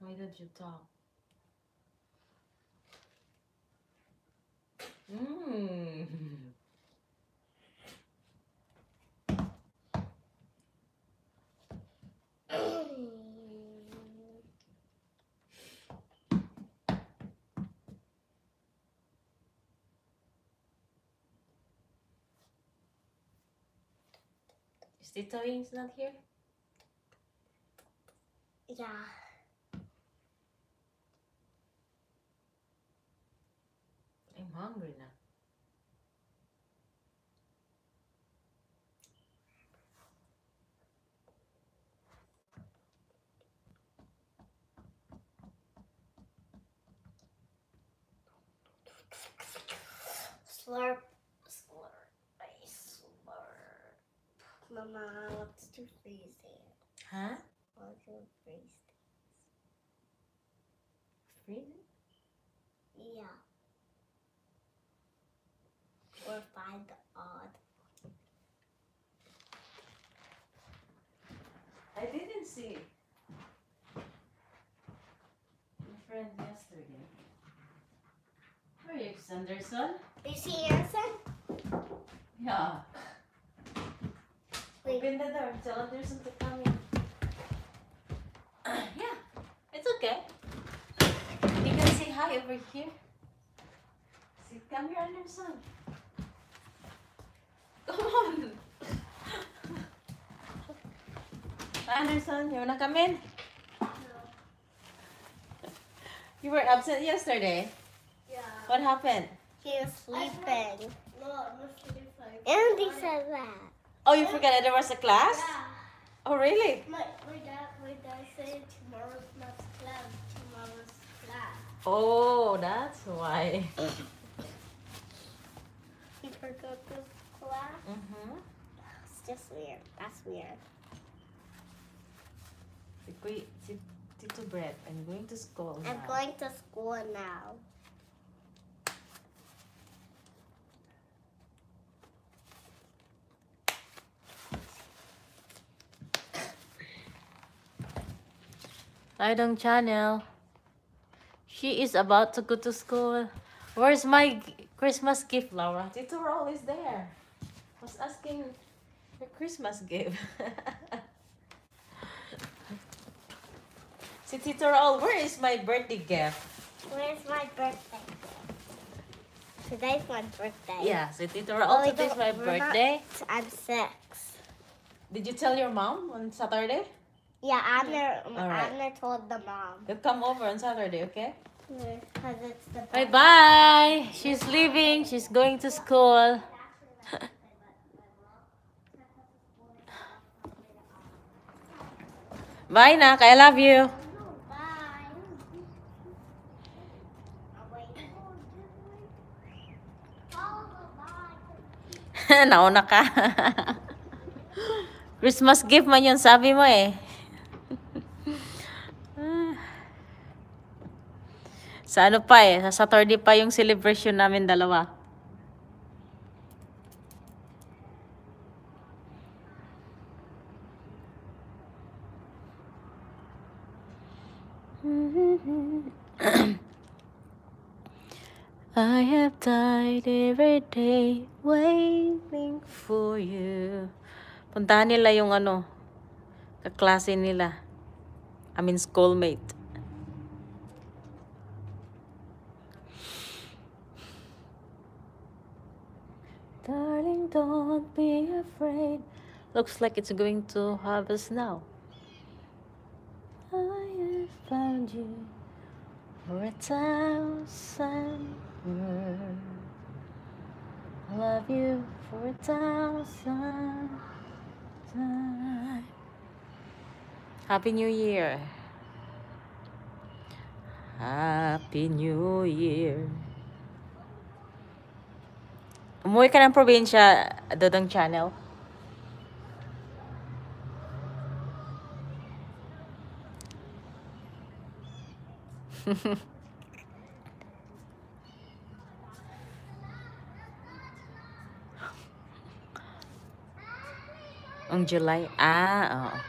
Why don't you talk? Is Tito Wings not here? Yeah. I'm hungry now. Slurp, slurp, I slurp. Mama, what's to freeze it? Huh? What's to freeze this? Freeze it? Yeah. Or find the odd. I didn't see my friend yesterday. Where are you, Sanderson? You see Anderson? Yeah. Wait. Open the door. Tell Anderson to come in. Yeah. It's okay. You can say hi over here. See, come here, Anderson. Come on. Anderson, you wanna come in? No. You were absent yesterday. Yeah. What happened? He was sleeping. No, I was sleeping. And he said that. Oh, you forgot that there was a class? Yeah. Oh, really? My dad said tomorrow's not class. Tomorrow's class. Oh, that's why. He forgot this class? Mm-hmm. It's just weird. That's weird. Tito Brett, I'm going to school now. I'm going to school now. Laidong channel. She is about to go to school. Where's my Christmas gift, Laura? Tito Roll is there. I was asking for Christmas gift. See, Tito Roll, where is my birthday gift? Where's my birthday gift? Today's my birthday. Yeah, so Tito Roll, today's my birthday. I'm 6. Did you tell your mom on Saturday? Yeah, Anna told the mom. You'll come over on Saturday, okay? Because it's the bye bye. She's leaving. She's going to school. Bye, Nak. I love you. Bye. Nauna ka. Christmas gift man yun, sabi mo eh. Sa ano pa eh, sa Saturday pa yung celebration namin dalawa. I have died every day waiting for you. Puntahan nila yung ano, kaklase nila. I mean, schoolmate. Darling, don't be afraid. Looks like it's going to have a snow. I have found you for 1,000 words. Love you for 1,000 times. Happy New Year. Happy New Year. Umuwi ka ng probinsya, Dodong Channel. Ang July. Ah, oo.